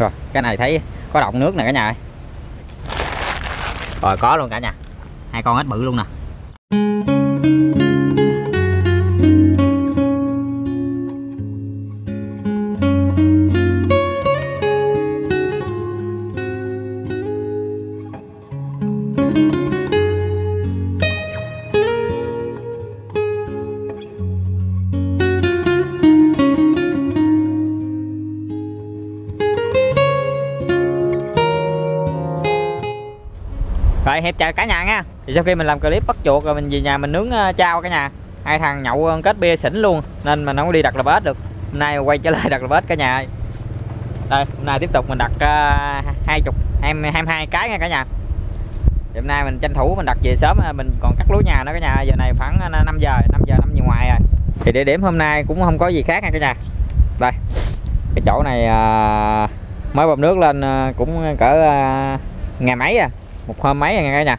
Rồi cái này thấy có động nước nè cả nhà ơi. Rồi có luôn cả nhà, hai con ếch bự luôn nè. Rồi hẹp chào cả nhà nha. Thì sau khi mình làm clip bắt chuột rồi mình về nhà mình nướng chao cả nhà. Hai thằng nhậu kết bia xỉn luôn nên mình không có đi đặt lợp ếch được. Hôm nay quay trở lại đặt lợp ếch cả nhà. Đây, hôm nay tiếp tục mình đặt 22 cái nha cả nhà. Thì hôm nay mình tranh thủ mình đặt về sớm, mình còn cắt lúa nhà nữa cả nhà. Giờ này khoảng 5 giờ ngoài rồi. Thì địa điểm hôm nay cũng không có gì khác nha cả nhà. Đây. Cái chỗ này mới bơm nước lên cũng cỡ ngày mấy à. Một hôm mấy nha cả nhà.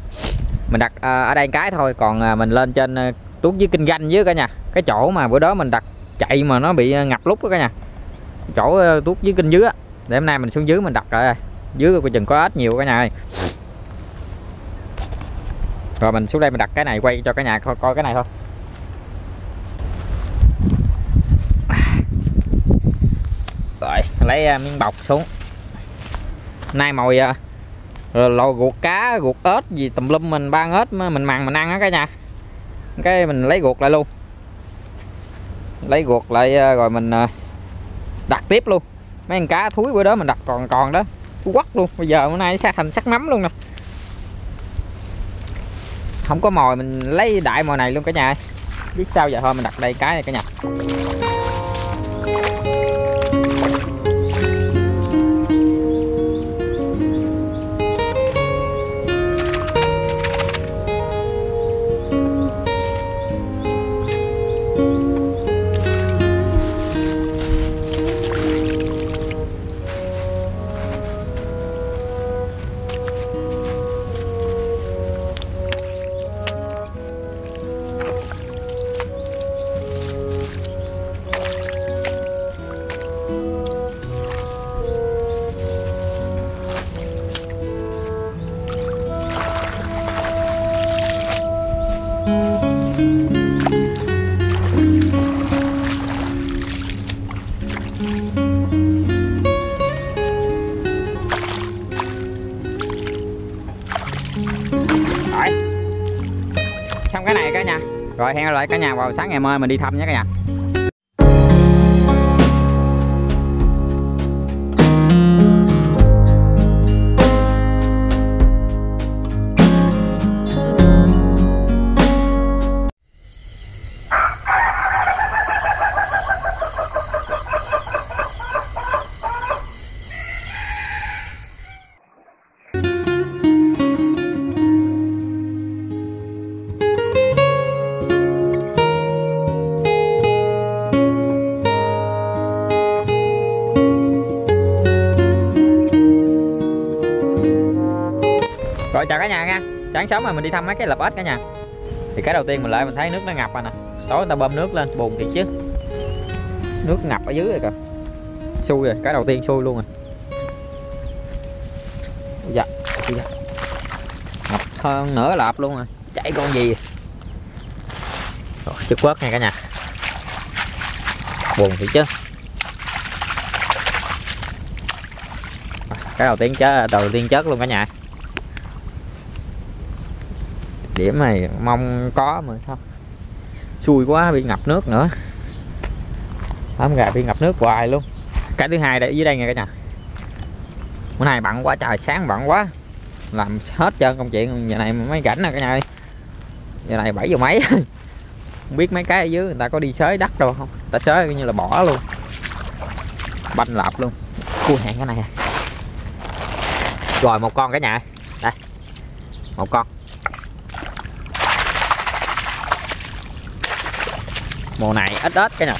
Mình đặt ở đây cái thôi, còn mình lên trên tuốt dưới kinh doanh dưới cả nhà. Cái chỗ mà bữa đó mình đặt chạy mà nó bị ngập lúc đó cả nhà. Chỗ tuốt dưới kinh dưới á. Để hôm nay mình xuống dưới mình đặt ở dưới chừng có ếch nhiều cả nhà ơi. Rồi mình xuống đây mình đặt cái này quay cho cả nhà coi cái này thôi. Rồi lấy miếng bọc xuống. Nay mồi lò ruột cá, ruột ếch gì tùm lum, mình ba ếch mình mặn mình ăn á cả nhà. Cái mình lấy ruột lại luôn. Lấy ruột lại rồi mình đặt tiếp luôn. Mấy con cá thúi bữa đó mình đặt còn đó, quắt luôn. Bây giờ bữa nay nó thành sắc mắm luôn nè. Không có mồi mình lấy đại mồi này luôn cả nhà. Biết sao giờ thôi, mình đặt đây cái này cả nhà. Xong cái này cả nhà. Rồi hẹn gặp lại cả nhà vào sáng ngày mai mình đi thăm nhé cả nhà. Rồi chào cả nhà nha. Sáng sớm mà mình đi thăm mấy cái lợp ếch cả nhà. Thì cái đầu tiên mình lại mình thấy nước nó ngập rồi nè. Tối người ta bơm nước lên buồn thiệt chứ. Nước ngập ở dưới rồi kìa. Xui rồi, cái đầu tiên xui luôn rồi. Dạ, dạ. Ngập hơn nửa lợp luôn rồi. Chạy con gì. Rồi chứ quớt nha cả nhà. Buồn thiệt chứ. Cái đầu tiên chết luôn cả nhà. Điểm này mong có mà sao xui quá, bị ngập nước nữa. Ám gà bị ngập nước hoài luôn. Cái thứ hai đây dưới đây nha cả nhà. Bữa nay bận quá trời, sáng bận quá làm hết trơn công chuyện. Giờ này mấy rảnh nè cả nhà ơi. Giờ này 7 giờ mấy. Không biết mấy cái ở dưới người ta có đi xới đất đâu không. Ta xới coi như là bỏ luôn, banh lợp luôn. Cua hẹn cái này. Rồi một con cả nhà ơi. Đây một con. Mùa này ít ếch cái nào.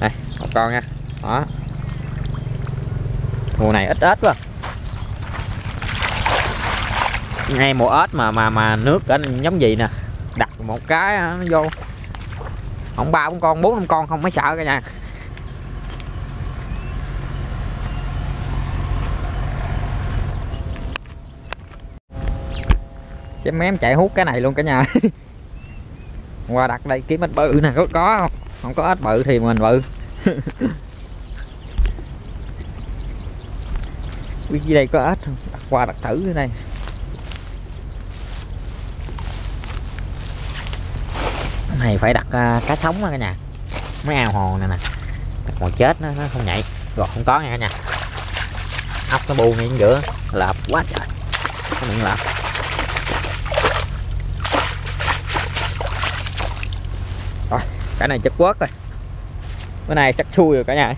Đây, một con nha. Đó. Mùa này ít ếch quá. Ngay mùa ếch mà nước ở giống gì nè. Đặt một cái nó vô. Không 3 4 con, 4 5 con không mới sợ cả nhà. Chém mém chạy hút cái này luôn cả nhà. Qua đặt đây kiếm ếch bự nè, có không? Không có ếch bự thì mình bự. Biết dưới đây có ếch không? Đặt qua đặt thử dưới đây. Cái này phải đặt cá sống cả nhà. Mấy ao hồ này nè. Còn chết nó không nhảy. Rồi không có nha cả nhà. Ốc nó bu ngay giữa, lợp quá trời. Cái miệng lợp. Rồi, cái này chất quất rồi. Cái này chắc xui rồi cả nhà.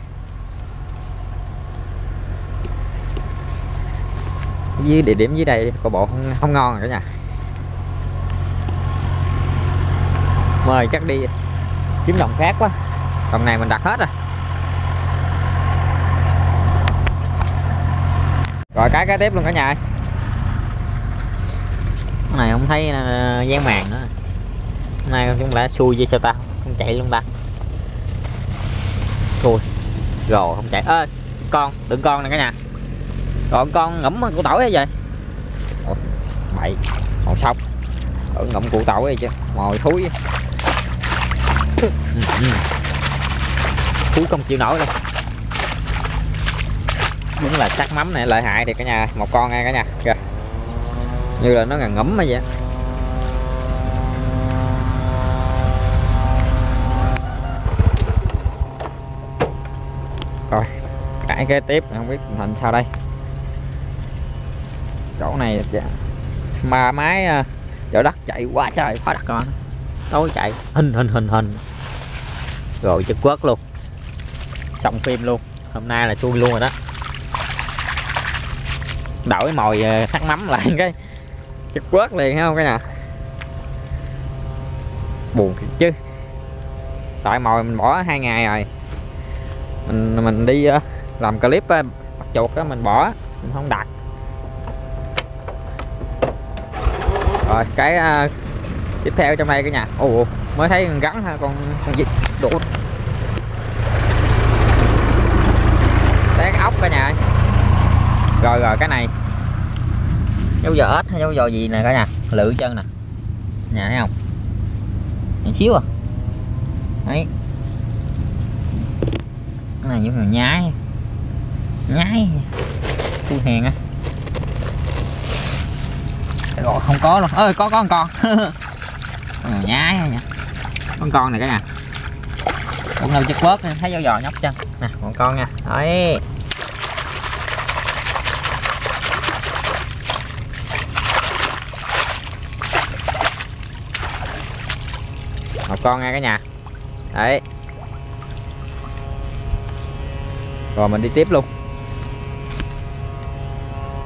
Dưới địa điểm dưới đây có bộ không ngon rồi cả nhà. Mời chắc đi kiếm đồng khác quá. Đồng này mình đặt hết rồi. Rồi cái cá tiếp luôn cả nhà ơi. Cái này không thấy dán màng nữa. Hôm nay chúng đã xui với sao ta, không chạy luôn ta. Thôi rồi không chạy. Ê con, đừng con nè cả nhà. Rồi con ngẫm củ tỏi hay vậy? Ủa, bậy, còn xong. Ở ngẫm củ tỏi hay chứ, mồi thúi. Thúi không chịu nổi đâu. Đúng là sắc mắm này lợi hại thì cả nhà, một con ngay cả nhà kìa. Như là nó ngần ngấm hay vậy. Rồi, cái kế tiếp không biết tình hình sao đây. Chỗ này mà máy chỗ đất chạy quá trời, phá đất con. Tối chạy hình. Rồi chất quất luôn. Xong phim luôn. Hôm nay là xuôi luôn rồi đó. Đổi mồi thắt mắm lại cái chất quất liền không cái nè. Buồn thiệt chứ. Tại mồi mình bỏ 2 ngày rồi. Mình đi làm clip bắt chuột á, mình bỏ, mình không đặt. Rồi cái tiếp theo trong đây cả nhà. Ồ, mới thấy con rắn ha, con vịt đổ. Té ốc cả nhà ơi. Rồi cái này dấu giò ếch hay dấu giò gì nè cả nhà, lự chân nè nhà, thấy không, nhỏ xíu à đấy. Cái này giống như nhái phu hèn á. Rồi không có luôn. Ơi có con con. Nhái nha, con này cả nhà. Cũng đâu chất quớt thấy dấu giò nhóc chân nè, con nha đấy. Con nghe cả nhà đấy. Rồi mình đi tiếp luôn.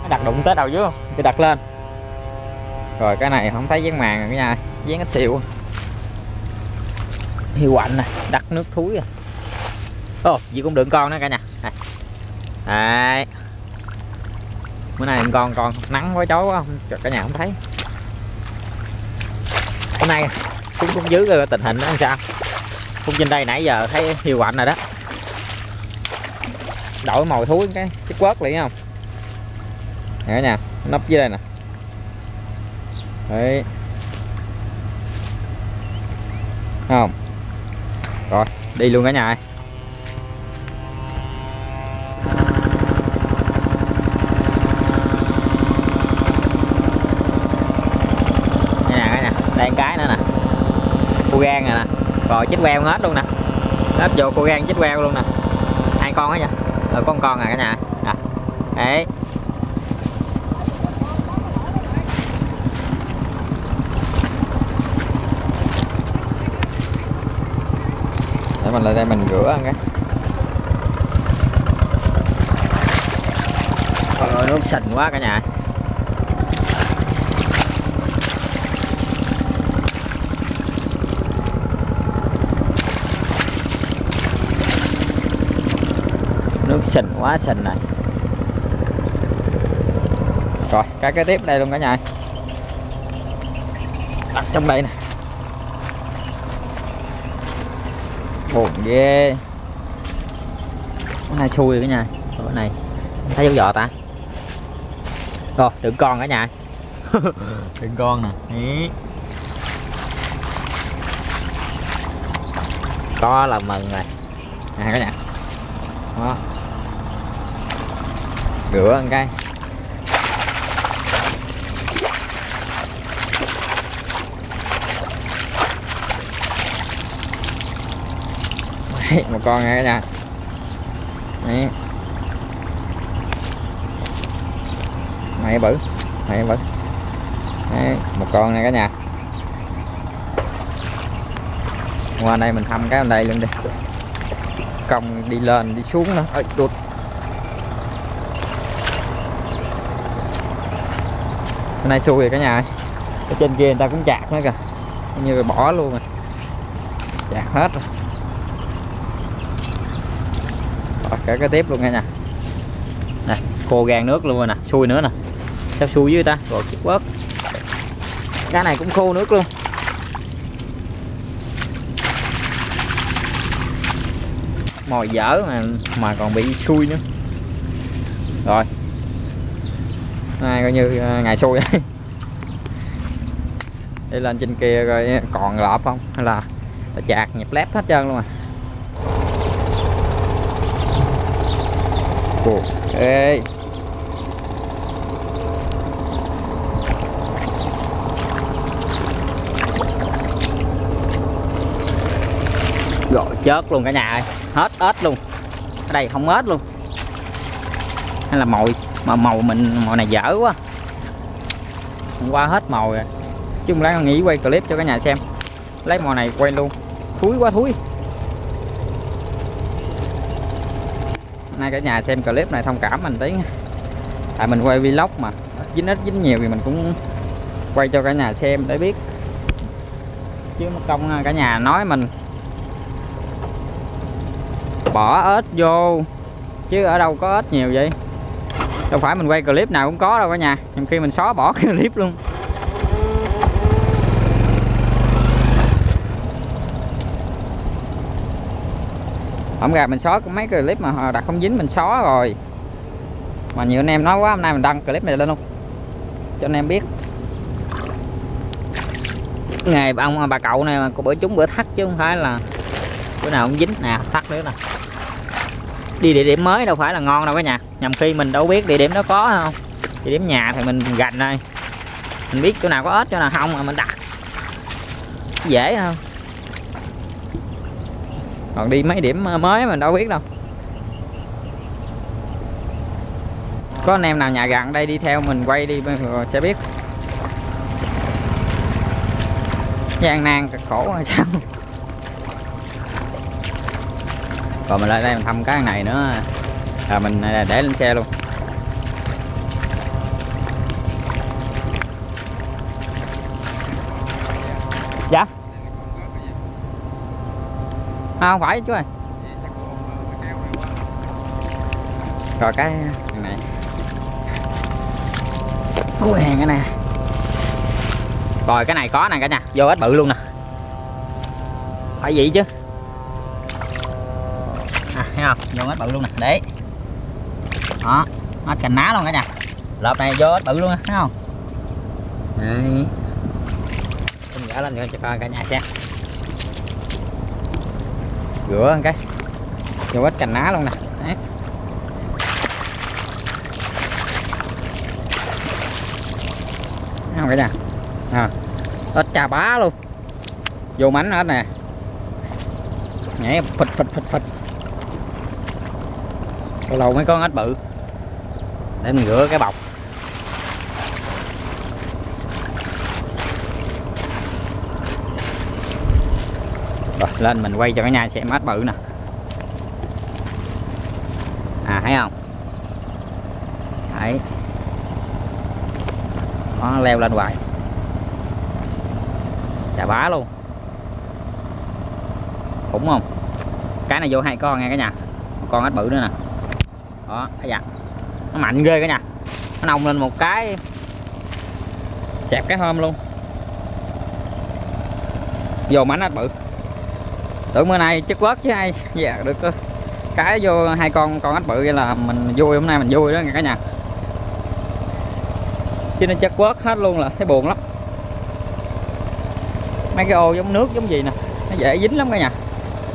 Đặt đụng tới đầu dưới không thì đặt lên. Rồi cái này không thấy dán màng rồi cả nhà, dán ít xịu hiệu quạnh nè, đặt nước thúi rồi. Ồ gì cũng đựng con nữa cả nhà đấy. Bữa nay con nắng quá chói quá không cả nhà không thấy. Hôm nay cũng dưới cái tình hình đó làm sao. Cũng trên đây nãy giờ thấy hiệu quạnh rồi đó. Đổi mồi thúi cái chất quớt liền không. Nè nha, nấp dưới đây nè. Đấy. Không. Rồi, đi luôn cả nhà ơi. Gan nè, rồi chết queo hết luôn nè, ấp vô cô gan chết queo luôn nè, 2 con á nha, rồi con nè cả nhà, à. Đấy, để mình lại đây mình rửa ăn cái, rồi nó sình quá cả nhà. Sình quá sình này. Rồi cái tiếp đây luôn cả nhà. Đặt trong đây nè. Buồn ghê. Cái này xui cả nhà. Cái này thấy dấu giò ta. Rồi đựng con cả nhà. Cái con nè. Đấy. Có là mừng rồi. À cái nè. Đó. Rửa một cái. Đấy, một con này cả nhà. Đấy. Mày bự, mày bự. Đấy, một con này cả nhà. Qua đây mình thăm cái bên đây luôn đi. Còng đi lên đi xuống nữa. Ơi đụt. Bên này xui rồi cả nhà ơi. Ở trên kia người ta cũng chạc nữa kìa. Như là bỏ luôn rồi. Chạc hết rồi. Bỏ cả cái tiếp luôn nha nè. Nè, khô gan nước luôn rồi nè, xui nữa nè. Sao xui dưới ta? Rồi chết quớt. Cái này cũng khô nước luôn. Mồi dở mà còn bị xui nữa. Rồi. Này coi như ngày xui ấy. Đi lên trên kia coi còn lợp không hay là chạc nhịp lép hết trơn luôn à. Ê. Rồi chết luôn cả nhà ơi. Hết ếch luôn. Ở đây không ếch luôn. Hay là mồi mà mồi mình mồi này dở quá. Hôm qua hết mồi rồi. Chứ không lẽ nghĩ quay clip cho cả nhà xem. Lấy mồi này quay luôn. Thúi quá thúi. Nay cả nhà xem clip này thông cảm mình tí. Tại mình quay vlog mà dính ít dính nhiều thì mình cũng quay cho cả nhà xem để biết. Chứ mất công cả nhà nói mình bỏ ếch vô. Chứ ở đâu có ếch nhiều vậy. Đâu phải mình quay clip nào cũng có đâu cả nhà. Nhưng khi mình xóa bỏ clip luôn. Hôm gà mình xóa mấy cái clip mà đặt không dính mình xóa rồi. Mà nhiều anh em nói quá hôm nay mình đăng clip này lên luôn. Cho anh em biết. Nghề ông bà cậu này mà bữa trúng bữa thắt chứ không phải là bữa nào cũng dính nè, thắt nữa nè. Đi địa điểm mới đâu phải là ngon đâu cả nhà. Nhằm khi mình đâu biết địa điểm đó có không. Địa điểm nhà thì mình gành đây. Mình biết chỗ nào có ếch chỗ nào không mà mình đặt. Dễ không? Còn đi mấy điểm mới mình đâu biết đâu. Có anh em nào nhà gần đây đi theo mình quay đi sẽ biết. Gian nan khổ hay sao. Rồi mình lại đây mình thăm cái này nữa. Rồi mình để lên xe luôn. Dạ à, không phải chú ơi. Rồi cái này có hàng cái nè. Rồi cái này có nè cả nhà. Vô ếch bự luôn nè. Phải vậy chứ à, thấy không? Vô ếch bự luôn nè. Đấy. Đó. Ếch cành ná luôn cả nhà. Lợp này vô ếch bự luôn nè. Thấy không? Đấy. Mình gỡ lên nữa cho coi cả nhà xem. Rửa một cái. Vô ếch cành ná luôn nè. Đấy. Thấy không cả nhà? À, ếch chà bá luôn. Vô mánh ếch nè. Nhảy phịch phịch phịch phịch. Lâu lâu mới có ếch bự. Để mình rửa cái bọc. Rồi, lên mình quay cho cả nhà xem ếch bự nè. À thấy không? Đấy. Nó leo lên hoài. Chà bá luôn. Khủng không? Cái này vô hai con nghe cả nhà. Một con ếch bự nữa nè. Đó, thấy dạ. Nó mạnh ghê cả nhà. Nó nồng lên một cái xẹp cái hôm luôn. Vô mảnh ếch bự. Tưởng bữa nay chất quớt chứ ai dạ được cái vô hai con ếch bự vậy là mình vui. Hôm nay mình vui đó cả nhà. cho nên chắc quớt hết luôn là thấy buồn lắm. Mấy cái ô giống nước giống gì nè, nó dễ dính lắm cả nhà.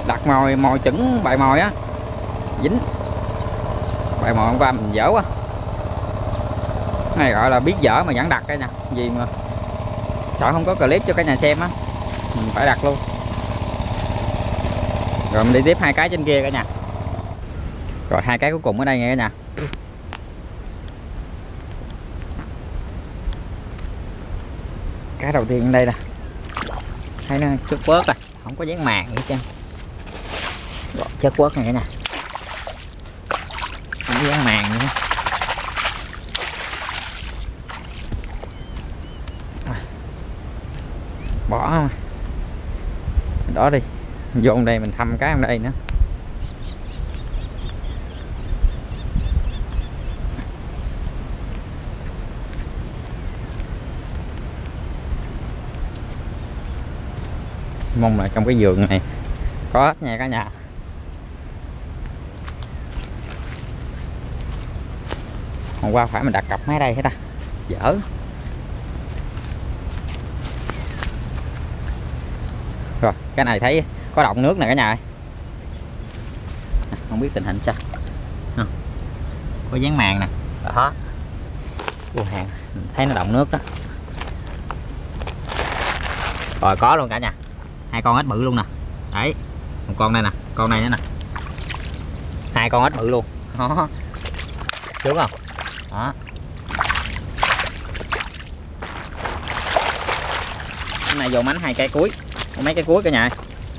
Đặt mồi, mồi chững bài mồi á, dính. Bài mồi hôm qua mình dở quá. Cái này gọi là biết dở mà vẫn đặt cả nhà. Vì mà sợ không có clip cho cả nhà xem á, mình phải đặt luôn. Rồi mình đi tiếp hai cái trên kia cả nhà. Rồi hai cái cuối cùng ở đây nghe cả nhà. Cái đầu tiên ở đây nè, thấy nó chất quớt à, không có dán màng hết trơn. Chất quớt này nè, không có dán màng nữa. Bỏ đó đi, vô đây mình thăm cái ở đây nữa. Mong là trong cái vườn này có hết nha cả nhà. Hôm qua phải mình đặt cặp máy đây hết ta, dở. Rồi cái này thấy có động nước nè cả nhà ơi. Không biết tình hình sao, có dán màng nè đó. Vô hàng thấy nó động nước đó. Rồi có luôn cả nhà, hai con ếch bự luôn nè. Đấy, một con đây nè, con này nữa nè. Hai con ếch bự luôn. Đó. Sướng không? Đó. Cái này vô mánh hai cây cuối, mấy cái cuối cả nhà.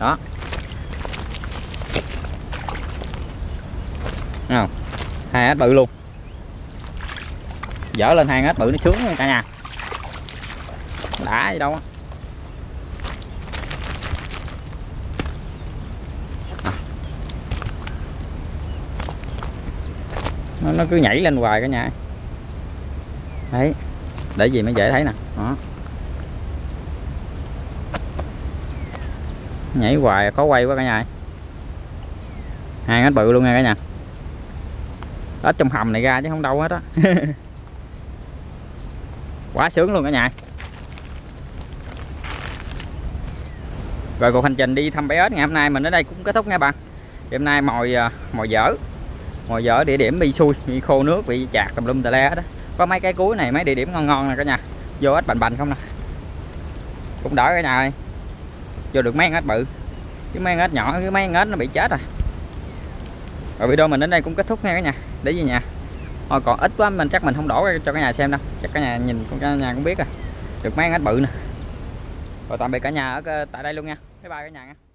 Đó. Thấy không? Hai ếch bự luôn. Dở lên hai ếch bự nó sướng luôn cả nhà. Đã gì đâu á. Nó cứ nhảy lên hoài cả nhà. Đấy, để gì mới dễ thấy nè. Đó. Nhảy hoài khó quay quá cả nhà. Hai ếch bự luôn nha cả nhà. Ếch trong hầm này ra chứ không đâu hết á. Quá sướng luôn cả nhà. Rồi cuộc hành trình đi thăm bé ếch ngày hôm nay mình đến đây cũng kết thúc nha bạn. Thì hôm nay mồi dở. Mồi dở địa điểm bị xui, bị khô nước, bị chạc tùm lum tà le đó. Có mấy cái cuối này mấy địa điểm ngon ngon nè cả nhà. Vô ếch bành bành không nè. Cũng đỡ cả nhà ơi. Vô được mấy con ếch bự. Chứ mấy con ếch nhỏ, cái mấy con ếch nó bị chết rồi. Rồi video mình đến đây cũng kết thúc nha cả nhà. Để về nhà. Thôi còn ít quá mình chắc mình không đổ cho cả nhà xem đâu. Chắc cả nhà nhìn cả nhà cũng biết rồi. Được mấy con ếch bự nè. Rồi tạm biệt cả nhà ở tại đây luôn nha. Bye bye cả nhà nha.